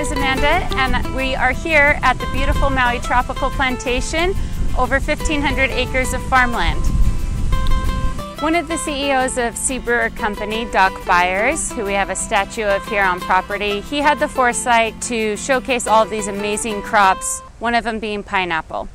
is Amanda, and we are here at the beautiful Maui Tropical Plantation, over 1,500 acres of farmland. One of the CEOs of Sea Brewer Company, Doc Byers, who we have a statue of here on property, he had the foresight to showcase all of these amazing crops, one of them being pineapple.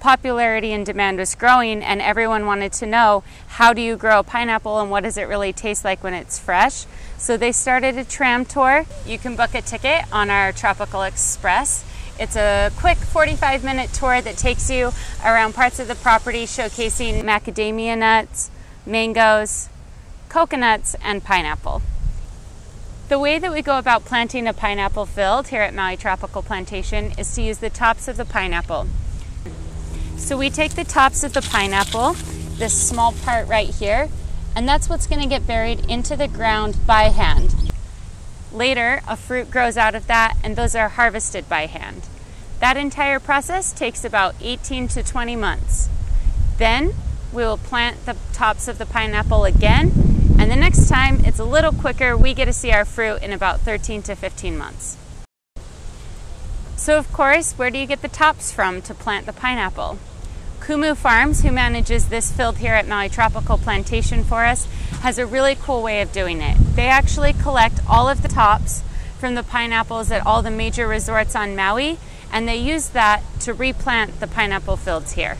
Popularity and demand was growing, and everyone wanted to know, how do you grow pineapple and what does it really taste like when it's fresh? So they started a tram tour. You can book a ticket on our Tropical Express. It's a quick 45-minute tour that takes you around parts of the property showcasing macadamia nuts, mangoes, coconuts, and pineapple. The way that we go about planting a pineapple field here at Maui Tropical Plantation is to use the tops of the pineapple. So we take the tops of the pineapple, this small part right here, and that's what's going to get buried into the ground by hand. Later, a fruit grows out of that, and those are harvested by hand. That entire process takes about 18 to 20 months. Then we will plant the tops of the pineapple again, and the next time it's a little quicker. We get to see our fruit in about 13 to 15 months. So of course, where do you get the tops from to plant the pineapple? Kumu Farms, who manages this field here at Maui Tropical Plantation for us, has a really cool way of doing it. They actually collect all of the tops from the pineapples at all the major resorts on Maui, and they use that to replant the pineapple fields here.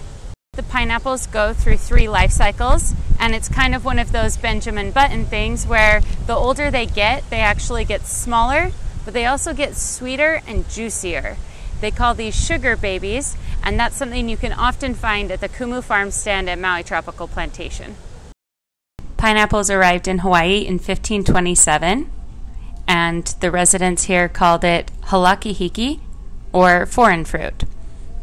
The pineapples go through 3 life cycles, and it's kind of one of those Benjamin Button things where the older they get, they actually get smaller, but they also get sweeter and juicier. They call these sugar babies, and that's something you can often find at the Kumu Farm Stand at Maui Tropical Plantation. Pineapples arrived in Hawaii in 1527, and the residents here called it Halakihiki, or foreign fruit.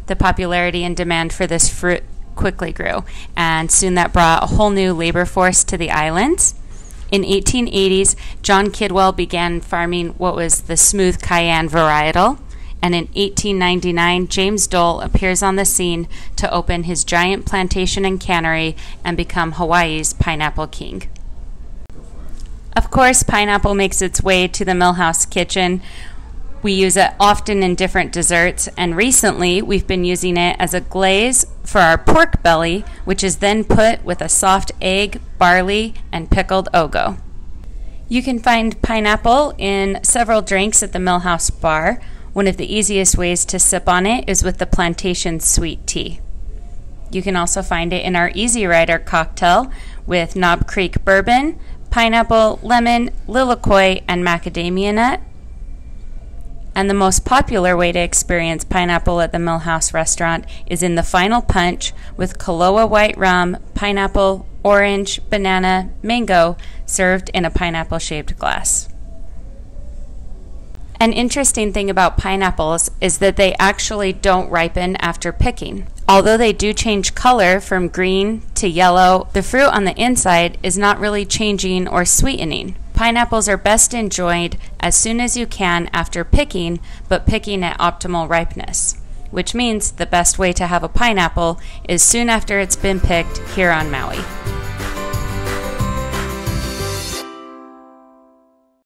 The popularity and demand for this fruit quickly grew, and soon that brought a whole new labor force to the islands. In 1880s, John Kidwell began farming what was the smooth cayenne varietal, and in 1899, James Dole appears on the scene to open his giant plantation and cannery and become Hawaii's pineapple king. Of course, pineapple makes its way to the Mill House kitchen. We use it often in different desserts, and recently we've been using it as a glaze for our pork belly, which is then put with a soft egg, barley, and pickled ogo. You can find pineapple in several drinks at the Mill House bar. One of the easiest ways to sip on it is with the plantation sweet tea. You can also find it in our Easy Rider cocktail with Knob Creek bourbon, pineapple, lemon, lilikoi, and macadamia nut. And the most popular way to experience pineapple at the Mill House restaurant is in the Final Punch with Koloa white rum, pineapple, orange, banana, mango, served in a pineapple-shaped glass. An interesting thing about pineapples is that they actually don't ripen after picking. Although they do change color from green to yellow, the fruit on the inside is not really changing or sweetening. Pineapples are best enjoyed as soon as you can after picking, but picking at optimal ripeness, which means the best way to have a pineapple is soon after it's been picked here on Maui.